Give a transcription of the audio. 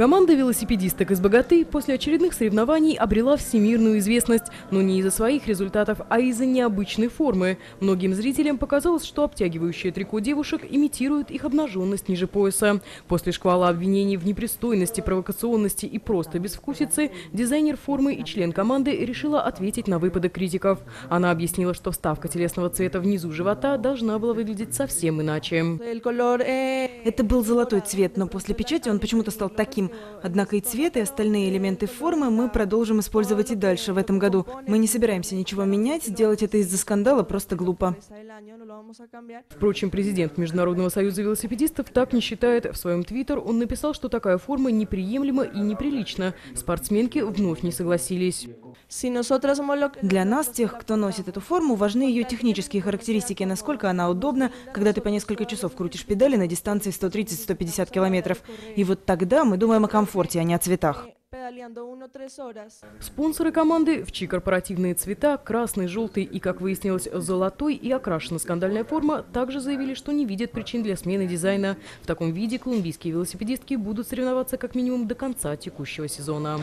Команда велосипедисток из Богаты после очередных соревнований обрела всемирную известность, но не из-за своих результатов, а из-за необычной формы. Многим зрителям показалось, что обтягивающее трико девушек имитирует их обнаженность ниже пояса. После шквала обвинений в непристойности, провокационности и просто безвкусице дизайнер формы и член команды решила ответить на выпады критиков. Она объяснила, что вставка телесного цвета внизу живота должна была выглядеть совсем иначе. Это был золотой цвет, но после печати он почему-то стал таким. Однако и цвет, и остальные элементы формы мы продолжим использовать и дальше в этом году. Мы не собираемся ничего менять, делать это из-за скандала просто глупо. Впрочем, президент Международного союза велосипедистов так не считает. В своем твиттер он написал, что такая форма неприемлема и неприлична. Спортсменки вновь не согласились. Для нас, тех, кто носит эту форму, важны ее технические характеристики, насколько она удобна, когда ты по несколько часов крутишь педали на дистанции 130-150 километров. И вот тогда мы думаем о комфорте, а не о цветах. Спонсоры команды в чьи корпоративные цвета – красный, желтый и, как выяснилось, золотой и окрашена скандальная форма – также заявили, что не видят причин для смены дизайна. В таком виде колумбийские велосипедистки будут соревноваться как минимум до конца текущего сезона.